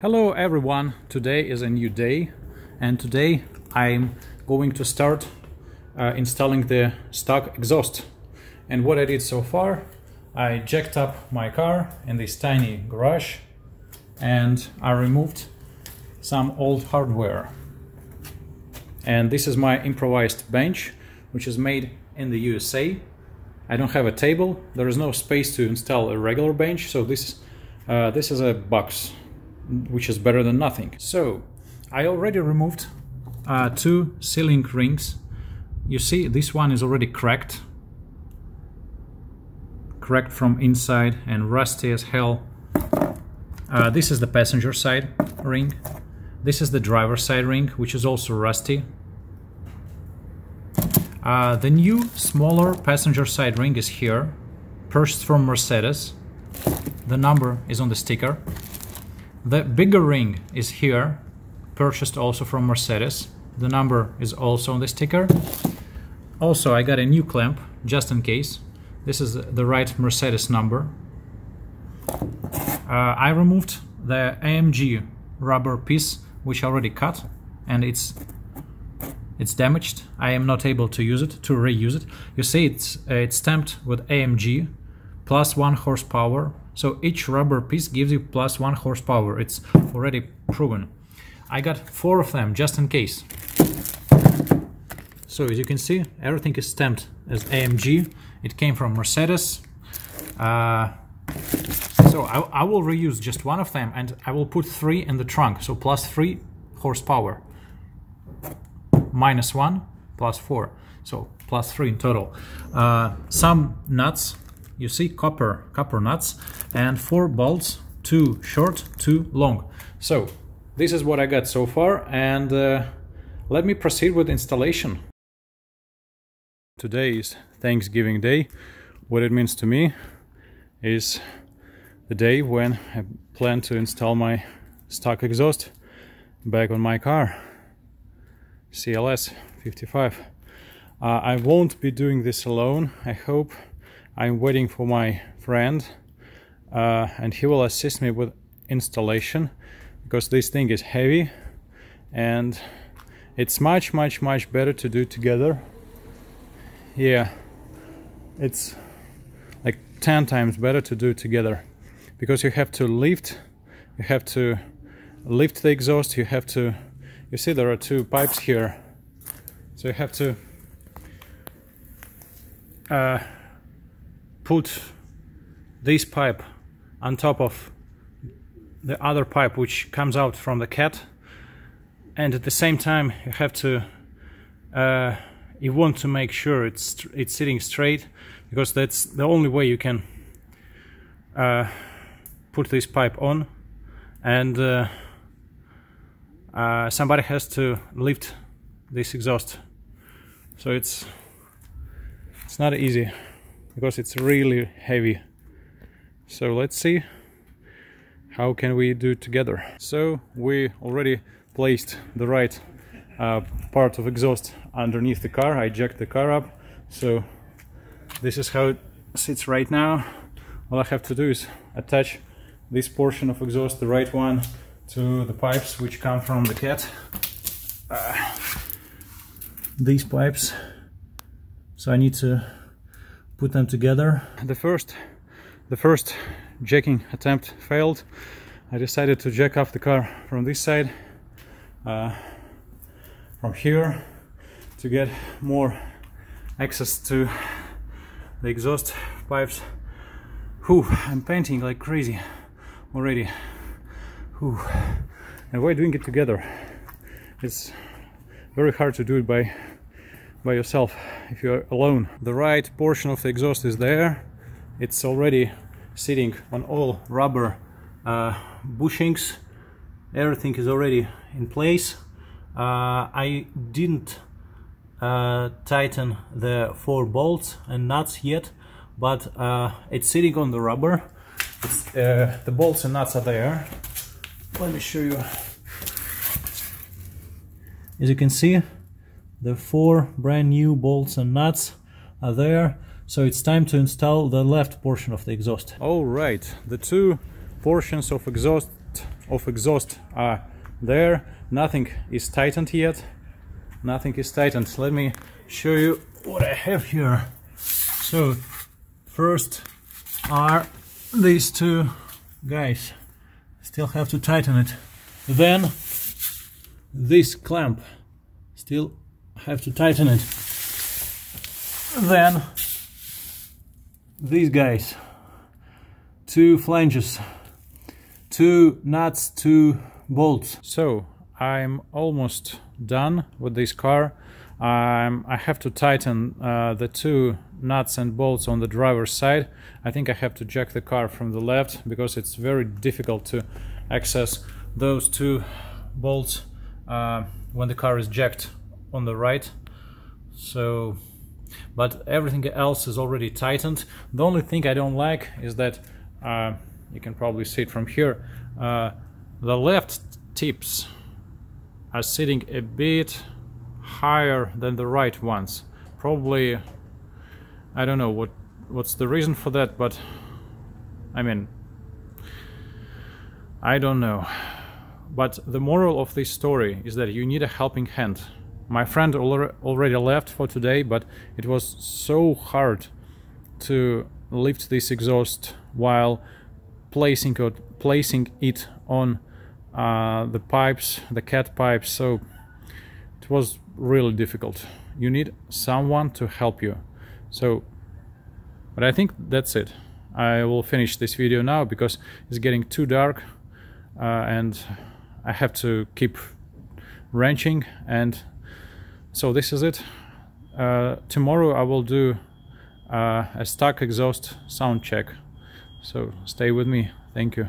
Hello everyone, today is a new day and today I'm going to start installing the stock exhaust. And what I did so far, I jacked up my car in this tiny garage and I removed some old hardware. And this is my improvised bench, which is made in the USA. I don't have a table, there is no space to install a regular bench, so this is a box, which is better than nothing. So I already removed two sealing rings. You see, this one is already cracked from inside and rusty as hell. This is the passenger side ring. This is the driver side ring, which is also rusty. The new smaller passenger side ring is here, purchased from Mercedes. The number is on the sticker. The bigger ring is here, purchased also from Mercedes. The number is also on the sticker. Also, I got a new clamp, just in case. This is the right Mercedes number. I removed the AMG rubber piece, which I already cut, and it's damaged. I am not able to use it, to reuse it. You see, it's stamped with AMG, plus 1 horsepower. So each rubber piece gives you plus 1 horsepower. It's already proven. I got 4 of them just in case. So as you can see, everything is stamped as AMG. It came from Mercedes. So I will reuse just one of them and I will put 3 in the trunk. So plus 3 horsepower. Minus 1, plus 4. So plus 3 in total. Some nuts. You see copper nuts, and 4 bolts, 2 short, 2 long. So this is what I got so far, and let me proceed with installation. Today is Thanksgiving Day. What it means to me is the day when I plan to install my stock exhaust back on my car, CLS 55. I won't be doing this alone, I hope. I'm waiting for my friend and he will assist me with installation, because this thing is heavy and it's much better to do together. Yeah, it's like 10 times better to do together, because you have to lift the exhaust, you see there are 2 pipes here, so you have to put this pipe on top of the other pipe which comes out from the cat, and at the same time you have to you want to make sure it's sitting straight, because that's the only way you can put this pipe on, and somebody has to lift this exhaust, so it's not easy, because it's really heavy. So let's see how can we do it together. So we already placed the right part of exhaust underneath the car. I jacked the car up, so this is how it sits right now. All I have to do is attach this portion of exhaust, the right one, to the pipes which come from the cat. These pipes, so I need to put them together. The first jacking attempt failed. I decided to jack up the car from this side, from here, to get more access to the exhaust pipes. Whew, I'm panting like crazy already. Whew. And we're doing it together. It's very hard to do it by yourself if you're alone. The right portion of the exhaust is there. It's already sitting on all rubber bushings. Everything is already in place. I didn't tighten the 4 bolts and nuts yet, but it's sitting on the rubber. The bolts and nuts are there. Let me show you. As you can see, the 4 brand new bolts and nuts are there, so it's time to install the left portion of the exhaust. All right, the 2 portions of exhaust of exhaust are there. Nothing is tightened yet. Nothing is tightened. Let me show you what I have here. So first are these two guys. Still have to tighten it. Then this clamp. Still have to tighten it. Then these guys. Two flanges. Two nuts, two bolts. So I'm almost done with this car. I have to tighten the two nuts and bolts on the driver's side. I think I have to jack the car from the left, because it's very difficult to access those two bolts when the car is jacked on the right. So, but everything else is already tightened. The only thing I don't like is that you can probably see it from here. The left tips are sitting a bit higher than the right ones. Probably, I don't know what's the reason for that, but I mean, I don't know. But the moral of this story is that you need a helping hand. My friend already left for today, but it was so hard to lift this exhaust while placing it on the pipes, the cat pipes. So it was really difficult. You need someone to help you. So, but I think that's it. I will finish this video now because it's getting too dark and I have to keep wrenching. And so this is it. Tomorrow I will do a stock exhaust sound check. So stay with me. Thank you.